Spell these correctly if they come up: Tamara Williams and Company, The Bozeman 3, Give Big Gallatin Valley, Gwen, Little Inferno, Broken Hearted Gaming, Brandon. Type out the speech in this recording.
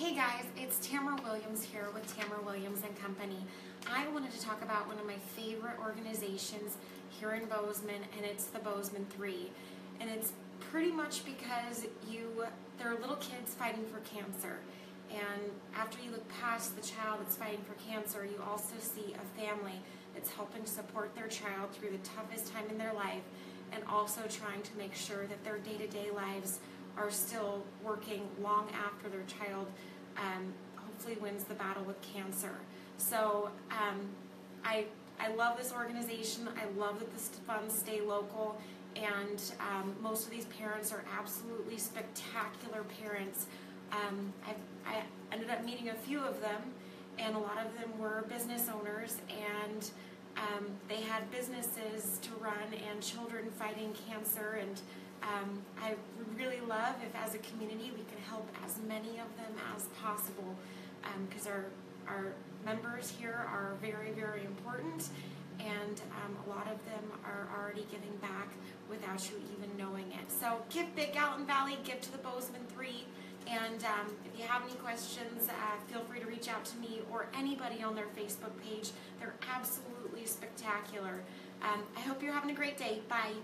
Hey guys, it's Tamara Williams here with Tamara Williams and Company. I wanted to talk about one of my favorite organizations here in Bozeman, and it's the Bozeman 3. And it's pretty much because there are little kids fighting for cancer. And after you look past the child that's fighting for cancer, you also see a family that's helping support their child through the toughest time in their life and also trying to make sure that their day-to-day lives are still working long after their child hopefully wins the battle with cancer. So I love this organization. I love that the funds stay local, and most of these parents are absolutely spectacular parents. I ended up meeting a few of them, and a lot of them were business owners, and they had businesses to run and children fighting cancer, and I really love if as a community we can help as many of them as possible, because our members here are very, very important, and a lot of them are already giving back without you even knowing it. So give Big Gallatin Valley, give to the Bozeman 3, and if you have any questions, feel free to reach out to me or anybody on their Facebook page. They're absolutely spectacular. I hope you're having a great day. Bye.